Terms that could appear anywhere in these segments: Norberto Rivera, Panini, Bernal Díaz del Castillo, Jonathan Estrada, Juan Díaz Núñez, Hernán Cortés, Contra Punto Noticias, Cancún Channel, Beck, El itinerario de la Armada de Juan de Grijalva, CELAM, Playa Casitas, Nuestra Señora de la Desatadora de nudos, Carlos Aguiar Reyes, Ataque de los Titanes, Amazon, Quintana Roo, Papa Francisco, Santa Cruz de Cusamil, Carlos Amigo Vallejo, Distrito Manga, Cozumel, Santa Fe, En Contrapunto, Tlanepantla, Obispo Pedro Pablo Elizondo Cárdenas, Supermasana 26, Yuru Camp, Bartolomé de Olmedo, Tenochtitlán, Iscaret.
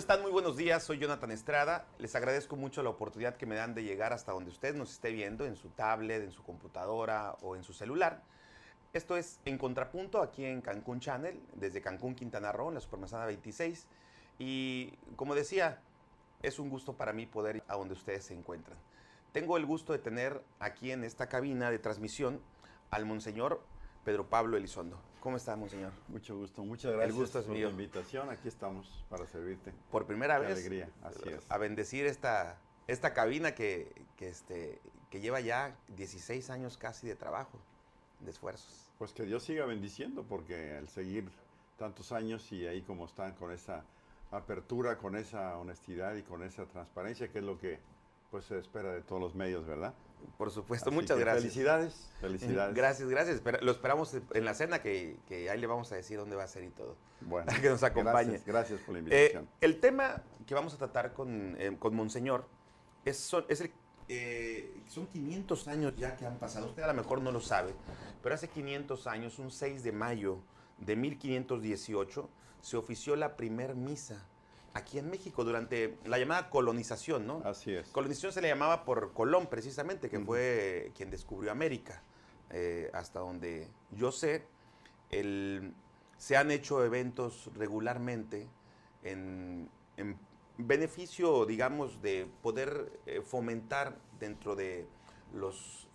están? Muy buenos días, soy Jonathan Estrada. Les agradezco mucho la oportunidad que me dan de llegar hasta donde usted nos esté viendo, en su tablet, en su computadora o en su celular. Esto es En Contrapunto, aquí en Cancún Channel, desde Cancún, Quintana Roo, en la Supermasana 26. Y como decía, es un gusto para mí poder ir a donde ustedes se encuentran. Tengo el gusto de tener aquí en esta cabina de transmisión al Monseñor Pedro Pablo Elizondo. ¿Cómo está, Monseñor? Mucho gusto, muchas gracias. El gusto es mío. Por la invitación, aquí estamos para servirte. Por primera vez. Alegría, así es. A bendecir esta cabina que lleva ya 16 años casi de trabajo, de esfuerzos. Pues que Dios siga bendiciendo, porque al seguir tantos años y ahí como están, con esa apertura, con esa honestidad y con esa transparencia, que es lo que pues se espera de todos los medios, ¿verdad? Por supuesto, muchas gracias. Felicidades, felicidades. Gracias, gracias. Lo esperamos en la cena, que ahí le vamos a decir dónde va a ser y todo. Bueno. Para que nos acompañe. Gracias, gracias por la invitación. El tema que vamos a tratar con Monseñor son 500 años ya que han pasado. Usted a lo mejor no lo sabe, pero hace 500 años, un 6 de mayo de 1518, se ofició la primer misa aquí en México, durante la llamada colonización, ¿no? Así es. Colonización se le llamaba por Colón, precisamente, que fue quien descubrió América. Hasta donde yo sé, se han hecho eventos regularmente en beneficio, digamos, de poder fomentar dentro de los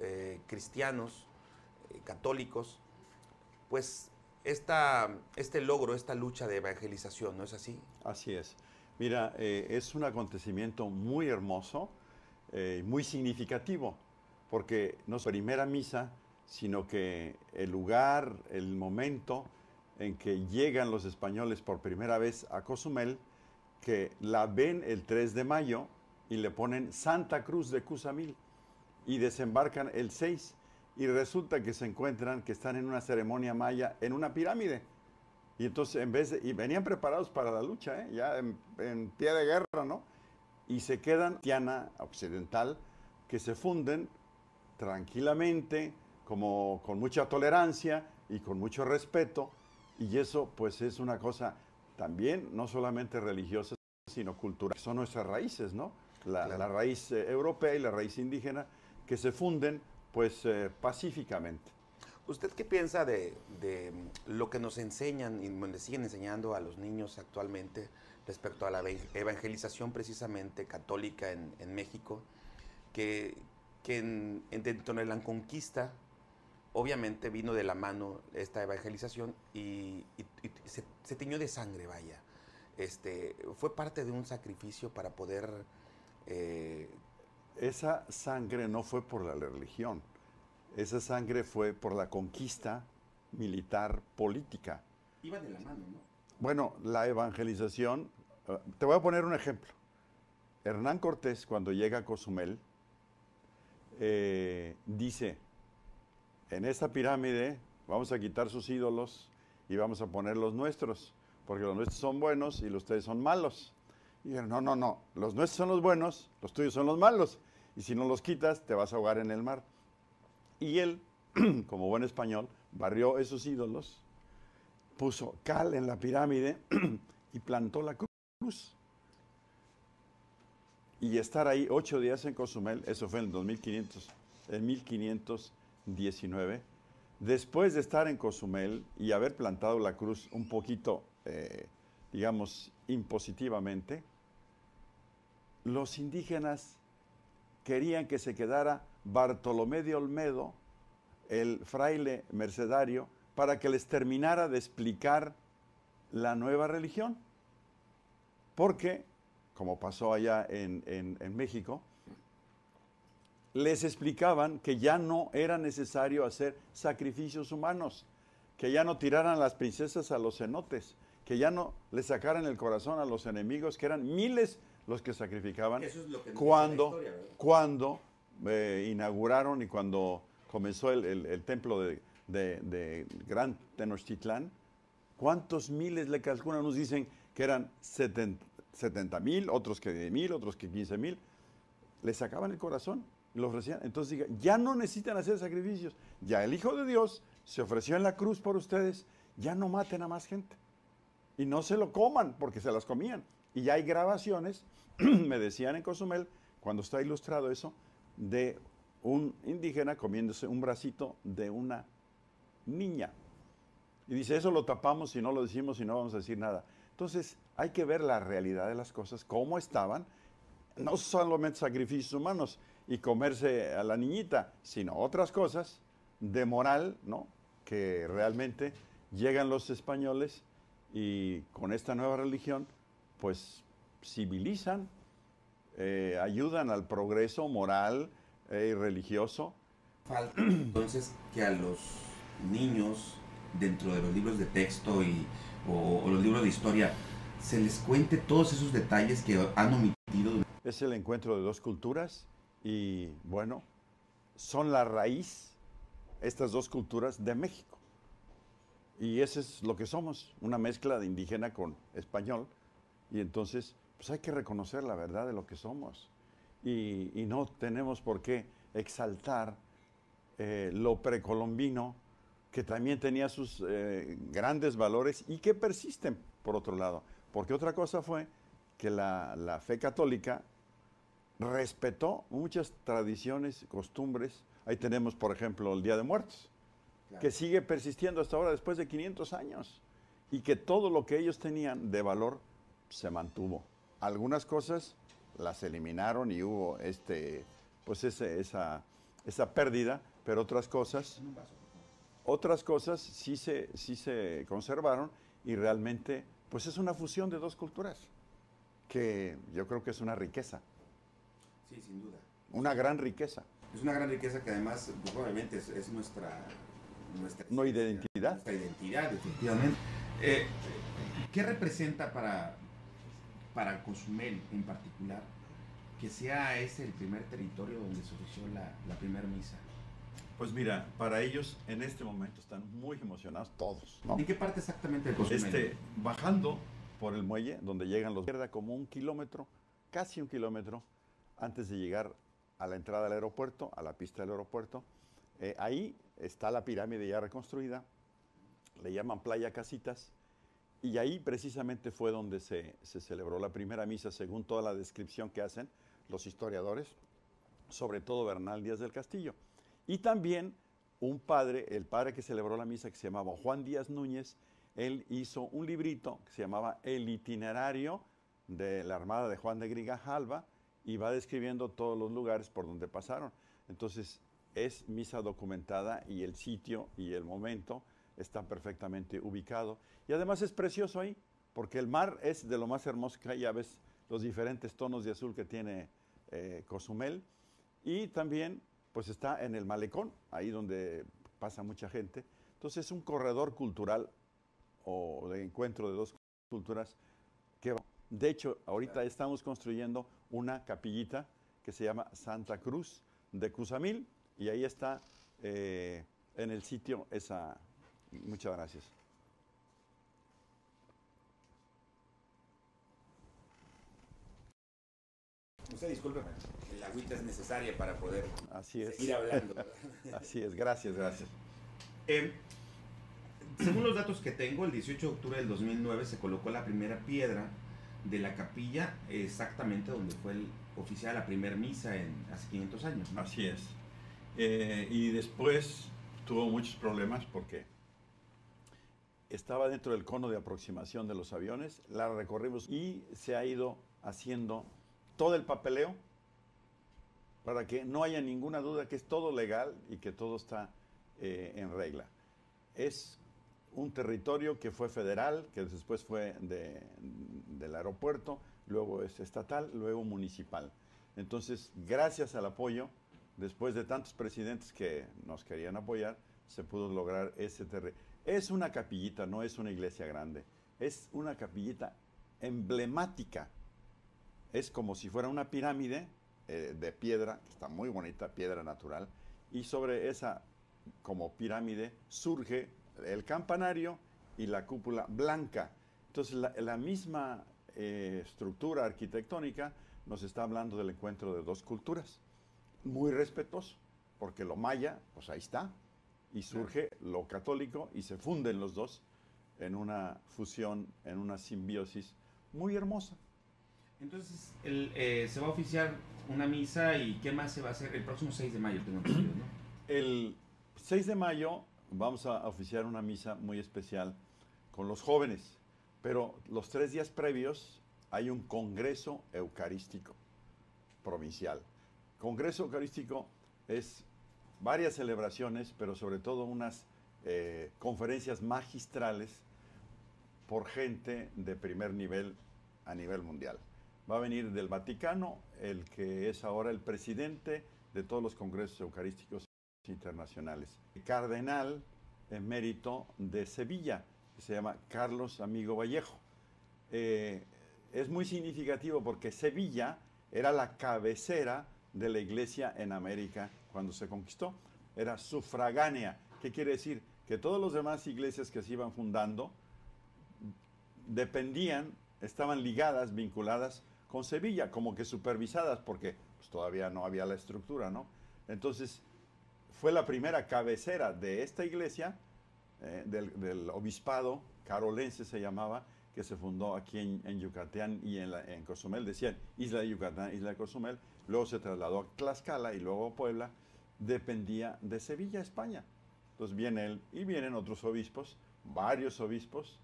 cristianos católicos, pues, este logro, esta lucha de evangelización, ¿no es así? Así es. Mira, es un acontecimiento muy hermoso, muy significativo, porque no es la primera misa, sino que el lugar, el momento en que llegan los españoles por primera vez a Cozumel, que la ven el 3 de mayo y le ponen Santa Cruz de Cusamil y desembarcan el 6. Y resulta que se encuentran que están en una ceremonia maya, en una pirámide. Y entonces, y venían preparados para la lucha, ya en pie de guerra, ¿no? Y se quedan cristiana occidental, que se funden tranquilamente, como con mucha tolerancia y con mucho respeto. Y eso, pues, es una cosa también, no solamente religiosa, sino cultural. Son nuestras raíces, ¿no? La raíz europea y la raíz indígena, que se funden, pues pacíficamente. ¿Usted qué piensa de lo que nos enseñan y le siguen enseñando a los niños actualmente respecto a la evangelización precisamente católica en México? Que dentro de la conquista, obviamente vino de la mano esta evangelización y se tiñó de sangre, vaya. Fue parte de un sacrificio para poder... Esa sangre no fue por la religión, esa sangre fue por la conquista militar política. Iba de la mano, ¿no? Bueno, la evangelización, te voy a poner un ejemplo. Hernán Cortés, cuando llega a Cozumel, dice, en esta pirámide vamos a quitar sus ídolos y vamos a poner los nuestros, porque los nuestros son buenos y los de ustedes son malos. Y dijeron, no, no, no, los nuestros son los buenos, los tuyos son los malos, y si no los quitas, te vas a ahogar en el mar. Y él, como buen español, barrió esos ídolos, puso cal en la pirámide y plantó la cruz. Y estar ahí 8 días en Cozumel, eso fue en el 1519, después de estar en Cozumel y haber plantado la cruz un poquito, digamos, impositivamente, los indígenas querían que se quedara Bartolomé de Olmedo, el fraile mercedario, para que les terminara de explicar la nueva religión. Porque, como pasó allá en México, les explicaban que ya no era necesario hacer sacrificios humanos, que ya no tiraran las princesas a los cenotes, que ya no le sacaran el corazón a los enemigos, que eran miles los que sacrificaban. Eso es lo que cuando inauguraron y cuando comenzó el templo de Gran Tenochtitlán, ¿cuántos miles le calculan? Nos dicen que eran 70,000, otros que 10,000, otros que 15,000. Le sacaban el corazón, los ofrecían. Entonces, ya no necesitan hacer sacrificios. Ya el Hijo de Dios se ofreció en la cruz por ustedes, ya no maten a más gente. Y no se lo coman, porque se las comían. Y ya hay grabaciones, me decían en Cozumel, cuando está ilustrado eso, de un indígena comiéndose un bracito de una niña. Y dice, eso lo tapamos y no lo decimos y no vamos a decir nada. Entonces, hay que ver la realidad de las cosas, cómo estaban, no solamente sacrificios humanos y comerse a la niñita, sino otras cosas de moral, ¿no? Que realmente llegan los españoles y con esta nueva religión, pues civilizan, ayudan al progreso moral y religioso. Falta entonces que a los niños, dentro de los libros de texto o los libros de historia, se les cuente todos esos detalles que han omitido. Es el encuentro de dos culturas y, bueno, son la raíz, estas dos culturas de México. Y eso es lo que somos, una mezcla de indígena con español. Y entonces, pues hay que reconocer la verdad de lo que somos. Y no tenemos por qué exaltar lo precolombino, que también tenía sus grandes valores y que persisten, por otro lado. Porque otra cosa fue que la fe católica respetó muchas tradiciones, costumbres. Ahí tenemos, por ejemplo, el Día de Muertos, claro, que sigue persistiendo hasta ahora después de 500 años. Y que todo lo que ellos tenían de valor se mantuvo. Algunas cosas las eliminaron y hubo pues esa pérdida, pero otras cosas sí se conservaron y realmente pues es una fusión de dos culturas que yo creo que es una riqueza. Sí, sin duda. Una gran riqueza. Es una gran riqueza que además pues, obviamente es nuestra identidad. Nuestra identidad, efectivamente. ¿Qué representa para Cozumel en particular que sea ese el primer territorio donde se ofreció la primera misa? Pues mira, para ellos en este momento están muy emocionados todos, ¿no? ¿En qué parte exactamente de Cozumel? Bajando por el muelle, donde llegan los... Izquierda como un kilómetro, casi un kilómetro, antes de llegar a la entrada del aeropuerto, a la pista del aeropuerto. Ahí está la pirámide ya reconstruida, le llaman Playa Casitas, y ahí precisamente fue donde se celebró la primera misa, según toda la descripción que hacen los historiadores, sobre todo Bernal Díaz del Castillo. Y también un padre, el padre que celebró la misa, que se llamaba Juan Díaz Núñez, él hizo un librito que se llamaba El itinerario de la Armada de Juan de Grijalva y va describiendo todos los lugares por donde pasaron. Entonces, es misa documentada y el sitio y el momento están perfectamente ubicados. Y además es precioso ahí, porque el mar es de lo más hermoso que hay. Ya ves los diferentes tonos de azul que tiene Cozumel. Y también pues está en el malecón, ahí donde pasa mucha gente. Entonces es un corredor cultural o de encuentro de dos culturas que, de hecho, ahorita estamos construyendo una capillita que se llama Santa Cruz de Cusamil y ahí está en el sitio esa. Muchas gracias. Usted discúlpeme, la agüita es necesaria para poder seguir hablando, ¿verdad? Así es, gracias. Según los datos que tengo, el 18 de octubre del 2009 se colocó la primera piedra de la capilla, exactamente donde fue oficiada la primera misa hace 500 años, ¿no? Así es. Y después tuvo muchos problemas porque estaba dentro del cono de aproximación de los aviones, la recorrimos y se ha ido haciendo todo el papeleo para que no haya ninguna duda que es todo legal y que todo está en regla. Es un territorio que fue federal, que después fue del aeropuerto, luego es estatal, luego municipal. Entonces, gracias al apoyo, después de tantos presidentes que nos querían apoyar, se pudo lograr ese territorio. Es una capillita, no es una iglesia grande, es una capillita emblemática. Es como si fuera una pirámide de piedra, que está muy bonita, piedra natural, y sobre esa como pirámide surge el campanario y la cúpula blanca. Entonces la misma estructura arquitectónica nos está hablando del encuentro de dos culturas, muy respetuoso, porque lo maya, pues ahí está, y surge lo católico y se funden los dos en una fusión, en una simbiosis muy hermosa. Entonces se va a oficiar una misa y ¿qué más se va a hacer? El próximo 6 de mayo, tengo entendido, ¿no? El 6 de mayo vamos a oficiar una misa muy especial con los jóvenes, pero los 3 días previos hay un congreso eucarístico provincial. Congreso eucarístico es varias celebraciones, pero sobre todo unas conferencias magistrales por gente de primer nivel a nivel mundial. Va a venir del Vaticano, el que es ahora el presidente de todos los congresos eucarísticos internacionales. El cardenal emérito de Sevilla, que se llama Carlos Amigo Vallejo. Es muy significativo porque Sevilla era la cabecera de la iglesia en América cuando se conquistó. Era sufragánea. ¿Qué quiere decir? Que todas las demás iglesias que se iban fundando dependían, estaban ligadas, vinculadas con Sevilla, como que supervisadas, porque pues, todavía no había la estructura, ¿no? Entonces, fue la primera cabecera de esta iglesia, del obispado carolense se llamaba, que se fundó aquí en Yucatán y en Cozumel, decían Isla de Yucatán, Isla de Cozumel, luego se trasladó a Tlaxcala y luego a Puebla, dependía de Sevilla, España. Entonces viene él y vienen otros obispos, varios obispos,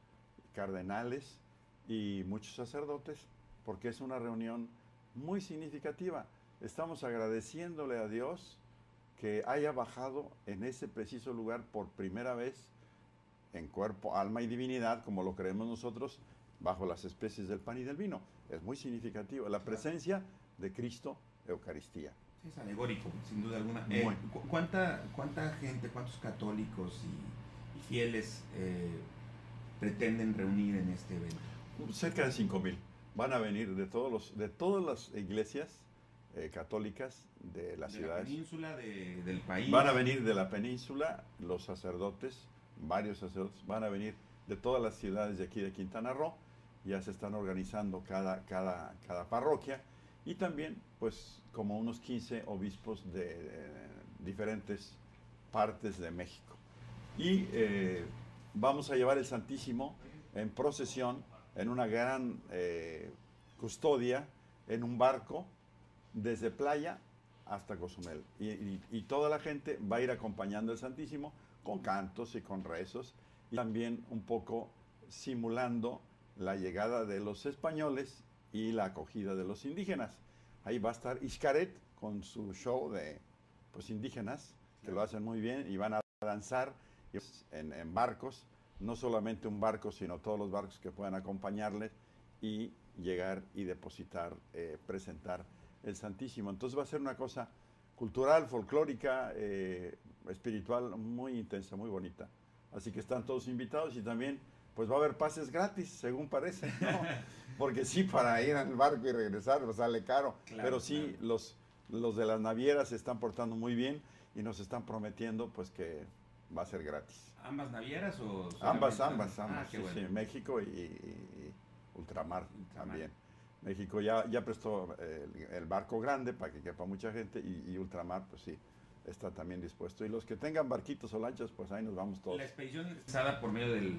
cardenales y muchos sacerdotes, porque es una reunión muy significativa. Estamos agradeciéndole a Dios que haya bajado en ese preciso lugar por primera vez en cuerpo, alma y divinidad, como lo creemos nosotros, bajo las especies del pan y del vino. Es muy significativo la presencia de Cristo, Eucaristía. Es alegórico, sin duda alguna. Bueno. ¿Cuánta gente, cuántos católicos y fieles pretenden reunir en este evento? Cerca de 5,000. Van a venir de todas las iglesias católicas de las ciudades. De la península, del país. Van a venir de la península los sacerdotes, varios sacerdotes, van a venir de todas las ciudades de aquí de Quintana Roo. Ya se están organizando cada parroquia. Y también, pues, como unos 15 obispos de diferentes partes de México. Y vamos a llevar el Santísimo en procesión, en una gran custodia, en un barco, desde Playa hasta Cozumel. Y toda la gente va a ir acompañando al Santísimo con cantos y con rezos, y también un poco simulando la llegada de los españoles y la acogida de los indígenas. Ahí va a estar Iscaret con su show de pues, indígenas, que lo hacen muy bien, y van a danzar en barcos, no solamente un barco, sino todos los barcos que puedan acompañarles y llegar y depositar, presentar el Santísimo. Entonces va a ser una cosa cultural, folclórica, espiritual, muy intensa, muy bonita. Así que están todos invitados y también pues va a haber pases gratis, según parece, ¿no? Porque sí, para ir al barco y regresar sale caro, claro, pero sí, claro. Los de las navieras se están portando muy bien y nos están prometiendo pues que va a ser gratis. ¿Ambas navieras o...? Ambas. Ah, sí, bueno. Sí, México y Ultramar también. México ya prestó el barco grande para que quepa mucha gente y Ultramar, pues sí, está también dispuesto. Y los que tengan barquitos o lanchas, pues ahí nos vamos todos. La expedición es realizada por medio de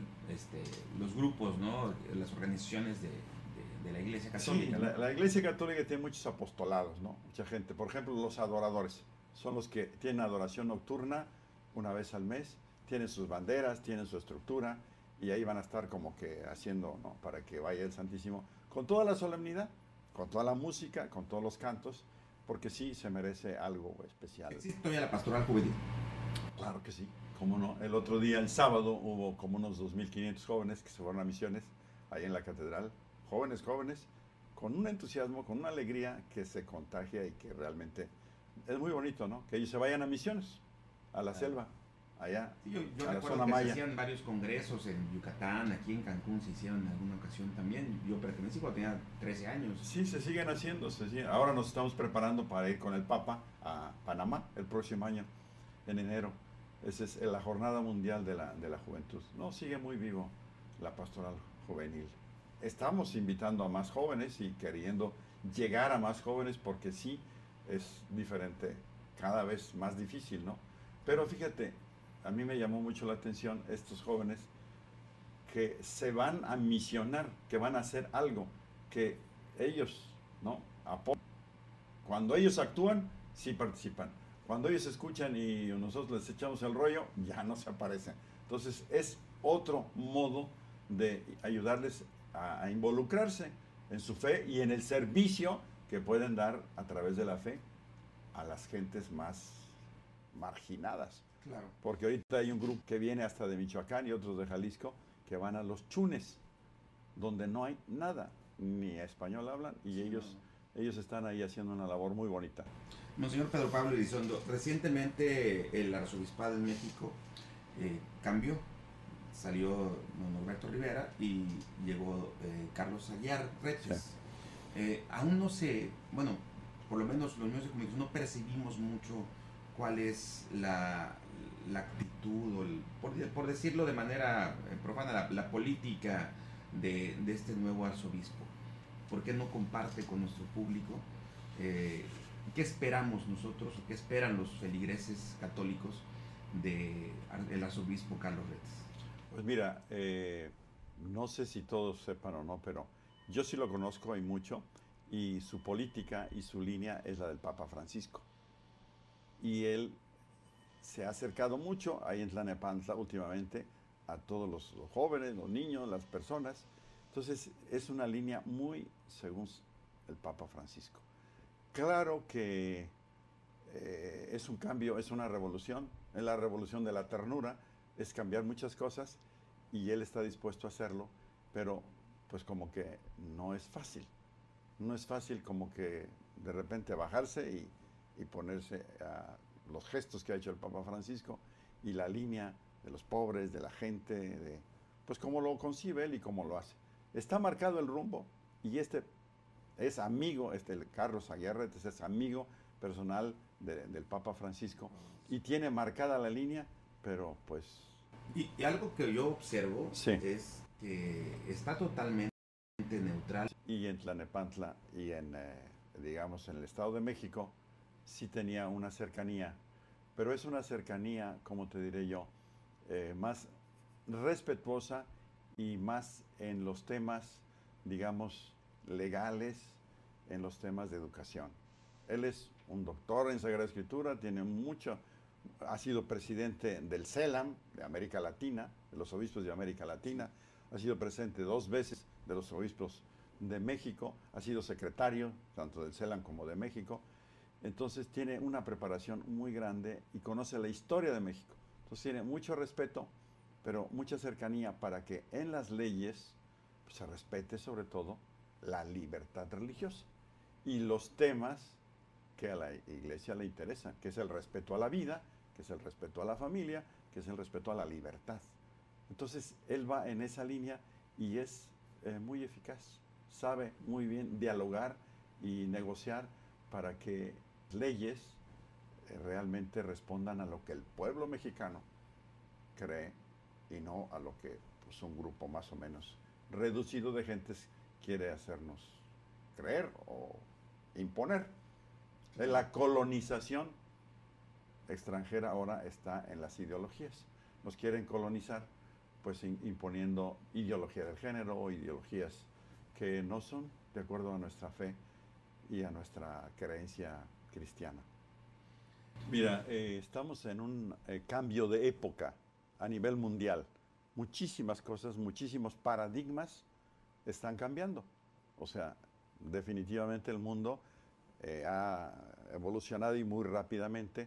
los grupos, ¿no? Las organizaciones de la Iglesia Católica. Sí, la Iglesia Católica tiene muchos apostolados, ¿no? Mucha gente. Por ejemplo, los adoradores. Son los que tienen adoración nocturna una vez al mes, tienen sus banderas, tienen su estructura, y ahí van a estar como que haciendo, ¿no? Para que vaya el Santísimo, con toda la solemnidad, con toda la música, con todos los cantos, porque sí se merece algo especial. ¿Existe todavía la pastoral juvenil? Claro que sí, cómo no. El otro día, el sábado, hubo como unos 2,500 jóvenes que se fueron a misiones, ahí en la catedral, jóvenes, con un entusiasmo, con una alegría que se contagia y que realmente es muy bonito, ¿no? Que ellos se vayan a misiones. A la selva, allá, sí, yo a la zona maya. Se hacían varios congresos en Yucatán, aquí en Cancún se hicieron en alguna ocasión también. Yo pertenecí cuando tenía 13 años. Sí, se siguen haciendo. Ahora nos estamos preparando para ir con el Papa a Panamá el próximo año, en enero. Esa es la Jornada Mundial de la Juventud. No, sigue muy vivo la pastoral juvenil. Estamos invitando a más jóvenes y queriendo llegar a más jóvenes porque sí es diferente, cada vez más difícil, ¿no? Pero fíjate, a mí me llamó mucho la atención estos jóvenes que se van a misionar, que van a hacer algo, que ellos ¿no? Apoyan. Cuando ellos actúan, sí participan. Cuando ellos escuchan y nosotros les echamos el rollo, ya no se aparecen. Entonces es otro modo de ayudarles a involucrarse en su fe y en el servicio que pueden dar a través de la fe a las gentes más marginadas. Claro. Porque ahorita hay un grupo que viene hasta de Michoacán y otros de Jalisco que van a los chunes, donde no hay nada, ni español hablan, y sí, ellos están ahí haciendo una labor muy bonita. Monseñor Pedro Pablo Elizondo, recientemente el arzobispado en México cambió, salió Norberto Rivera y llegó Carlos Aguiar Reyes. Sí. Aún no sé, bueno, por lo menos los medios de comunicación no percibimos mucho cuál es la actitud, o por decirlo de manera profana, la política de este nuevo arzobispo. ¿Por qué no comparte con nuestro público? ¿Qué esperamos nosotros o qué esperan los feligreses católicos del arzobispo Carlos Reyes? Pues mira, no sé si todos sepan o no, pero yo sí lo conozco y mucho, y su política y su línea es la del Papa Francisco. Y él se ha acercado mucho ahí en Tlanepantla últimamente a todos los jóvenes, los niños, las personas. Entonces es una línea muy según el Papa Francisco. Claro que es un cambio, es una revolución, es la revolución de la ternura, es cambiar muchas cosas y él está dispuesto a hacerlo, pero pues como que no es fácil. No es fácil como que de repente bajarse y ponerse a los gestos que ha hecho el Papa Francisco y la línea de los pobres, de la gente, pues como lo concibe él y como lo hace. Está marcado el rumbo y es amigo, Carlos Aguiar Reyes es amigo personal del Papa Francisco y tiene marcada la línea, pero pues... Y algo que yo observo sí, es que está totalmente neutral. Y en Tlanepantla y digamos, en el Estado de México, sí tenía una cercanía, pero es una cercanía, como te diré yo, más respetuosa y más en los temas, digamos, legales, en los temas de educación. Él es un doctor en Sagrada Escritura, ha sido presidente del CELAM de América Latina, de los obispos de América Latina, ha sido presidente 2 veces de los obispos de México, ha sido secretario tanto del CELAM como de México. Entonces tiene una preparación muy grande y conoce la historia de México. Entonces tiene mucho respeto, pero mucha cercanía para que en las leyes pues, se respete sobre todo la libertad religiosa y los temas que a la Iglesia le interesan, que es el respeto a la vida, que es el respeto a la familia, que es el respeto a la libertad. Entonces él va en esa línea y es muy eficaz, sabe muy bien dialogar y negociar para que leyes realmente respondan a lo que el pueblo mexicano cree y no a lo que pues, un grupo más o menos reducido de gentes quiere hacernos creer o imponer. La colonización extranjera ahora está en las ideologías. Nos quieren colonizar pues imponiendo ideología del género o ideologías que no son de acuerdo a nuestra fe y a nuestra creencia cristiana. Mira, estamos en un cambio de época a nivel mundial. Muchísimas cosas, muchísimos paradigmas están cambiando. O sea, definitivamente el mundo ha evolucionado y muy rápidamente,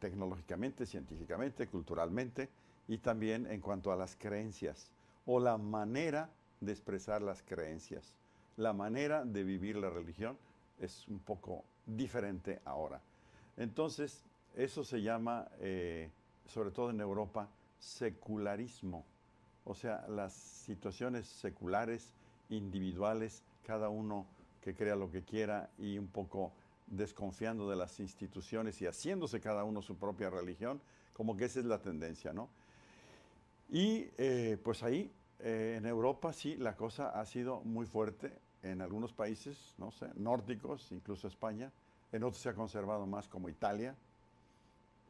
tecnológicamente, científicamente, culturalmente y también en cuanto a las creencias o la manera de expresar las creencias. La manera de vivir la religión es un poco diferente ahora. Entonces, eso se llama, sobre todo en Europa, secularismo. O sea, las situaciones seculares, individuales, cada uno que crea lo que quiera y un poco desconfiando de las instituciones y haciéndose cada uno su propia religión, como que esa es la tendencia, ¿no? Y pues ahí, en Europa sí, la cosa ha sido muy fuerte. En algunos países, no sé, nórdicos, incluso España, en otros se ha conservado más como Italia.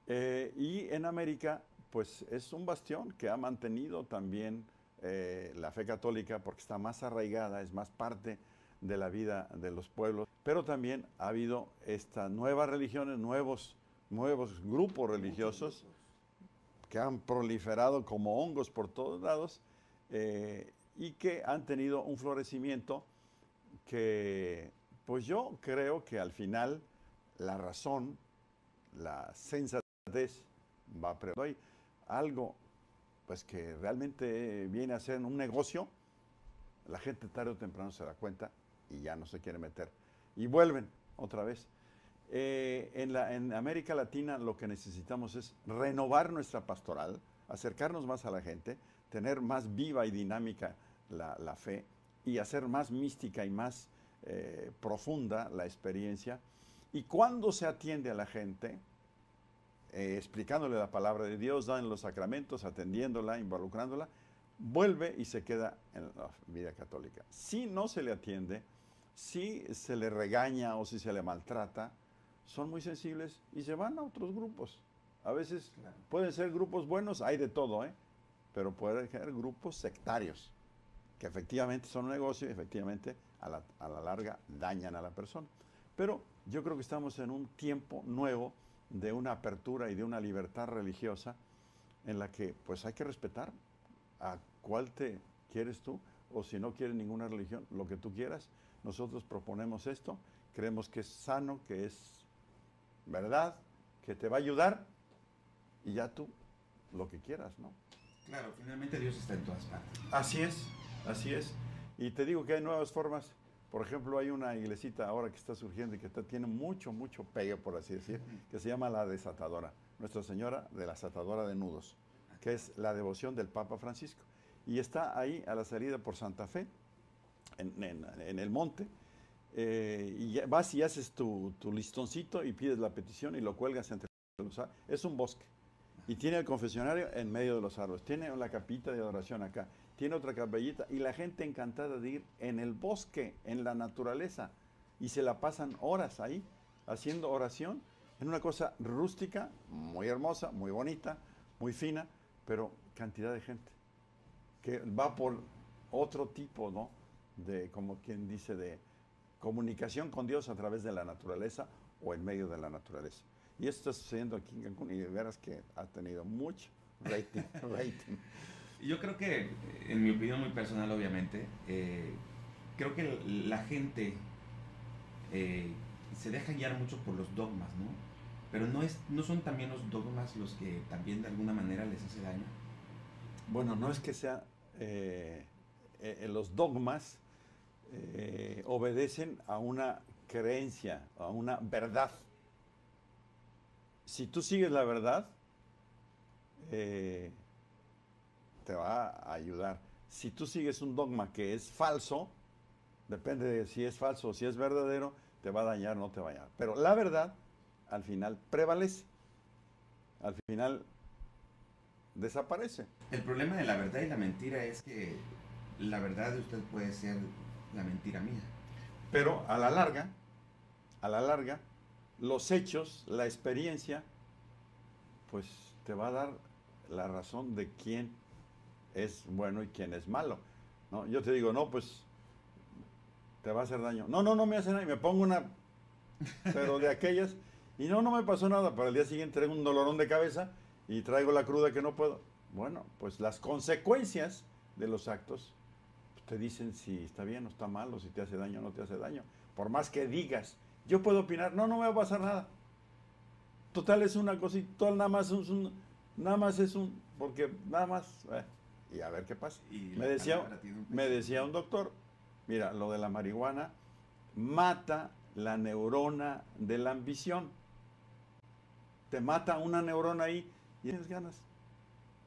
Y en América, pues es un bastión que ha mantenido también la fe católica porque está más arraigada, es más parte de la vida de los pueblos. Pero también ha habido estas nuevas religiones, nuevos grupos religiosos que han proliferado como hongos por todos lados y que han tenido un florecimiento que, pues yo creo que al final la razón, la sensatez va a prevaler. Algo pues que realmente viene a ser un negocio, la gente tarde o temprano se da cuenta y ya no se quiere meter. Y vuelven otra vez. En América Latina lo que necesitamos es renovar nuestra pastoral, acercarnos más a la gente, tener más viva y dinámica la fe y hacer más mística y más profunda la experiencia. Y cuando se atiende a la gente, explicándole la palabra de Dios, dando los sacramentos, atendiéndola, involucrándola, vuelve y se queda en la vida católica. Si no se le atiende, si se le regaña o si se le maltrata, son muy sensibles y se van a otros grupos. A veces pueden ser grupos buenos, hay de todo, pero pueden ser grupos sectarios, que efectivamente son un negocio y efectivamente a la larga dañan a la persona. Pero yo creo que estamos en un tiempo nuevo de una apertura y de una libertad religiosa en la que pues hay que respetar a cuál te quieres tú, o si no quieres ninguna religión, lo que tú quieras. Nosotros proponemos esto, creemos que es sano, que es verdad, que te va a ayudar y ya tú lo que quieras, ¿no? Claro, finalmente Dios está en todas partes. Así es, así es. Y te digo que hay nuevas formas. Por ejemplo, hay una iglesita ahora que está surgiendo y que tiene mucho pegue, por así decir, que se llama La Desatadora, Nuestra Señora de la Desatadora de Nudos, que es la devoción del Papa Francisco. Y está ahí a la salida por Santa Fe, en el monte, y vas y haces tu listoncito y pides la petición y lo cuelgas entre los árboles. Es un bosque. Y tiene el confesionario en medio de los árboles, tiene la capita de adoración acá, tiene otra capellita y la gente encantada de ir en el bosque, en la naturaleza, y se la pasan horas ahí haciendo oración en una cosa rústica, muy hermosa, muy bonita, muy fina, pero cantidad de gente que va por otro tipo, ¿no? De, como quien dice, de comunicación con Dios a través de la naturaleza o en medio de la naturaleza. Y esto está sucediendo aquí en Cancún y de veras que ha tenido mucho rating. Yo creo que, en mi opinión muy personal obviamente, creo que la gente se deja guiar mucho por los dogmas, ¿no? Pero ¿no son también los dogmas los que también de alguna manera les hace daño? Bueno, no es que sea... los dogmas obedecen a una creencia, a una verdad. Si tú sigues la verdad, te va a ayudar. Si tú sigues un dogma que es falso, depende de si es falso o si es verdadero, te va a dañar o no te va a dañar. Pero la verdad, al final, prevalece. Al final, desaparece. El problema de la verdad y la mentira es que la verdad de usted puede ser la mentira mía. Pero a la larga, los hechos, la experiencia, pues te va a dar la razón de quién es bueno y quién es malo, ¿no? Yo te digo, no, pues te va a hacer daño. No me hace daño, me pongo una, pero de aquellas, y no me pasó nada, pero al día siguiente traigo un dolorón de cabeza y traigo la cruda que no puedo. Bueno, pues las consecuencias de los actos pues, te dicen si está bien o está mal, o si te hace daño o no te hace daño. Por más que digas, yo puedo opinar, no me va a pasar nada. Total es una cosita, total nada más es un, porque nada más, y a ver qué pasa. Me decía un doctor, mira, lo de la marihuana mata la neurona de la ambición. Te mata una neurona ahí y no tienes ganas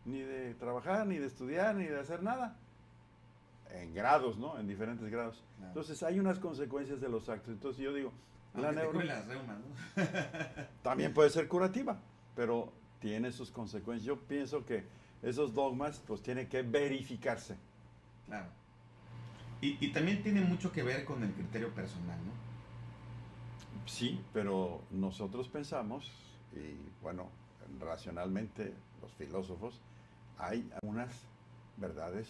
ni de trabajar, ni de estudiar, ni de hacer nada. En grados, ¿no? En diferentes grados. Claro. Entonces hay unas consecuencias de los actos. Entonces yo digo, aunque la neurona... las reumas, ¿no? También puede ser curativa, pero tiene sus consecuencias. Yo pienso que esos dogmas pues tienen que verificarse. Claro. Y también tiene mucho que ver con el criterio personal, ¿no? Sí, pero nosotros pensamos, y bueno, racionalmente los filósofos, hay unas verdades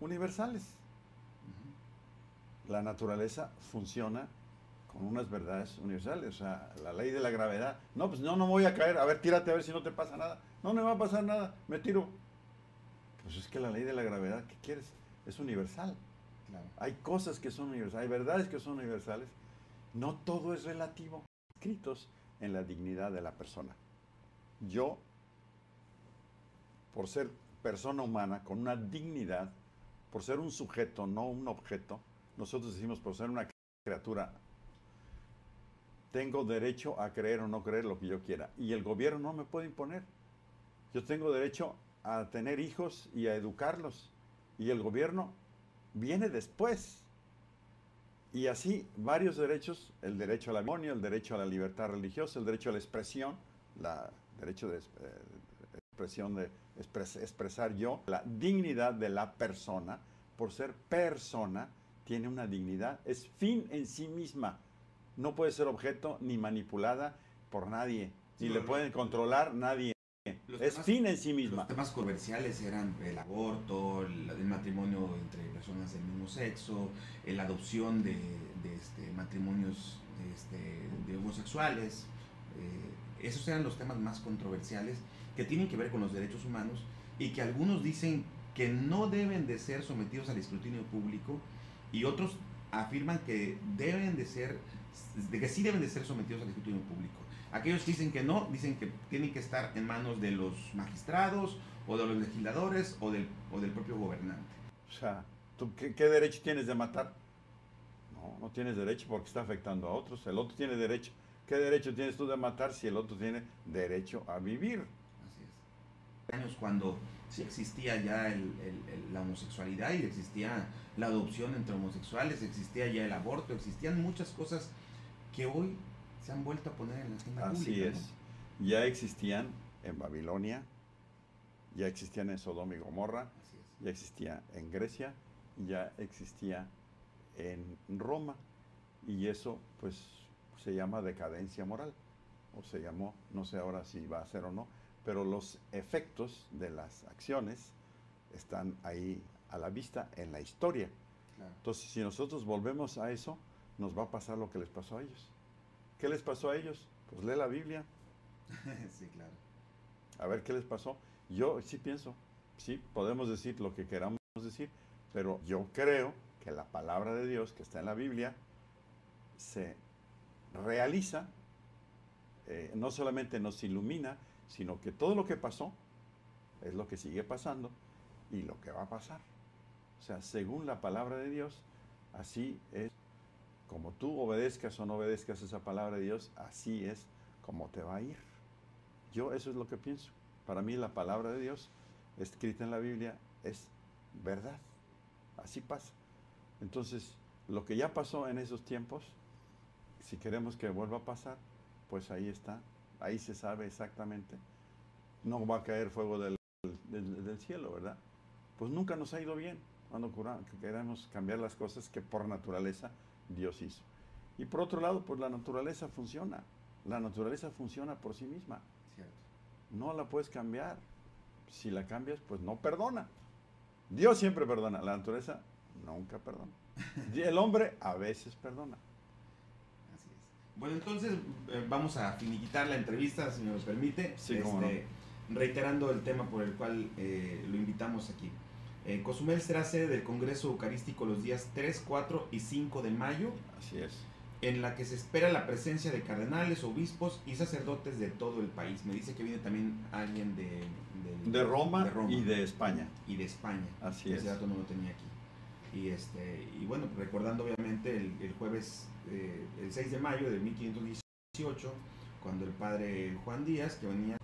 universales. la naturaleza funciona con unas verdades universales. O sea, la ley de la gravedad. No, pues no voy a caer. A ver, tírate a ver si no te pasa nada. No me va a pasar nada. Me tiro. Pues es que la ley de la gravedad, ¿qué quieres? Es universal. Claro. Hay cosas que son universales. Hay verdades que son universales. No todo es relativo. Escritos en la dignidad de la persona. Yo, por ser persona humana, con una dignidad, por ser un sujeto, no un objeto, nosotros decimos por ser una criatura, tengo derecho a creer o no creer lo que yo quiera. Y el gobierno no me puede imponer. Yo tengo derecho a tener hijos y a educarlos. Y el gobierno viene después. Y así varios derechos, el derecho al matrimonio, el derecho a la libertad religiosa, el derecho a la expresión, el derecho de expresar yo, la dignidad de la persona, por ser persona, tiene una dignidad, es fin en sí misma, no puede ser objeto ni manipulada por nadie, ni le pueden controlar nadie. Es fin en sí misma. Los temas comerciales eran el aborto, el matrimonio entre personas del mismo sexo, la adopción de matrimonios de homosexuales. Esos eran los temas más controversiales que tienen que ver con los derechos humanos y que algunos dicen que no deben de ser sometidos al escrutinio público y otros afirman que deben de ser, que sí deben de ser sometidos al escrutinio público. Aquellos que dicen que no, dicen que tienen que estar en manos de los magistrados o de los legisladores o del propio gobernante. O sea, ¿tú qué derecho tienes de matar? No tienes derecho porque está afectando a otros. El otro tiene derecho. ¿Qué derecho tienes tú de matar si el otro tiene derecho a vivir? Así es. Años cuando sí existía ya la homosexualidad y existía la adopción entre homosexuales, existía ya el aborto, existían muchas cosas que hoy se han vuelto a poner en la agenda pública. Así es. ¿No? Ya existían en Babilonia, ya existían en Sodoma y Gomorra, ya existía en Grecia, ya existía en Roma y eso pues se llama decadencia moral, o se llamó, no sé ahora si va a ser o no, pero los efectos de las acciones están ahí a la vista en la historia. Claro. Entonces, si nosotros volvemos a eso, nos va a pasar lo que les pasó a ellos. ¿Qué les pasó a ellos? Pues lee la Biblia. Sí, claro. A ver qué les pasó. Yo sí pienso, sí, podemos decir lo que queramos decir, pero yo creo que la palabra de Dios que está en la Biblia se realiza, no solamente nos ilumina, sino que todo lo que pasó es lo que sigue pasando y lo que va a pasar. O sea, según la palabra de Dios, así es como tú obedezcas o no obedezcas esa palabra de Dios, así es como te va a ir. Yo eso es lo que pienso. Para mí la palabra de Dios escrita en la Biblia es verdad. Así pasa. Entonces, lo que ya pasó en esos tiempos, si queremos que vuelva a pasar, pues ahí está, ahí se sabe exactamente. No va a caer fuego del cielo, ¿verdad? Pues nunca nos ha ido bien cuando queremos cambiar las cosas que por naturaleza Dios hizo. Y por otro lado, pues la naturaleza funciona por sí misma. Cierto. No la puedes cambiar, si la cambias, pues no perdona. Dios siempre perdona, la naturaleza nunca perdona. Y el hombre a veces perdona. Bueno, entonces vamos a finiquitar la entrevista, si nos permite, sí, no, reiterando el tema por el cual lo invitamos aquí. Cozumel será sede del Congreso Eucarístico los días 3, 4 y 5 de mayo. Así es. En la que se espera la presencia de cardenales, obispos y sacerdotes de todo el país. Me dice que viene también alguien de Roma y de España. Y de España. Así es. Ese dato no lo tenía aquí. Y bueno, recordando obviamente el jueves, el 6 de mayo de 1518, cuando el padre Juan Díaz, que venía...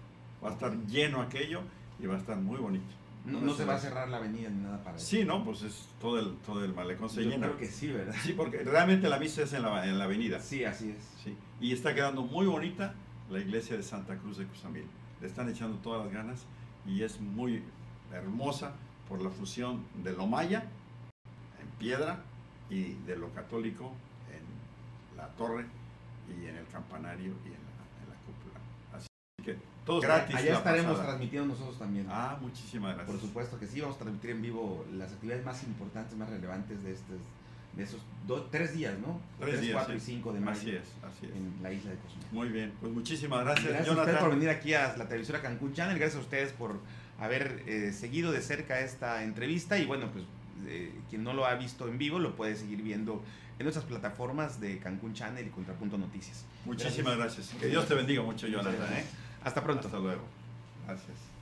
Va a estar lleno aquello y va a estar muy bonito. No se va a cerrar la avenida ni nada para eso. Sí, no, pues es todo el malecón se llena. Yo creo que sí, ¿verdad? Sí, porque realmente la misa es en la avenida. Sí, así es. Sí. Y está quedando muy bonita la iglesia de Santa Cruz de Cusamil. Le están echando todas las ganas y es muy hermosa por la fusión de lo maya piedra y de lo católico en la torre y en el campanario y en la cúpula. Así que todos gratis. Allá estaremos transmitiendo nosotros también. Ah, muchísimas gracias. Por supuesto que sí, vamos a transmitir en vivo las actividades más importantes, más relevantes de esos tres días, ¿no? 3, 4 y 5 de mayo. Así es, en la isla de Cozumel. Muy bien, pues muchísimas gracias, Jonathan. Gracias a ustedes por venir aquí a la televisora Cancún Channel. Gracias a ustedes por haber seguido de cerca esta entrevista. Y bueno, pues quien no lo ha visto en vivo lo puede seguir viendo en nuestras plataformas de Cancún Channel y Contrapunto Noticias. Muchísimas gracias. Que Dios te bendiga mucho, Jonathan. Hasta pronto. Hasta luego. Gracias.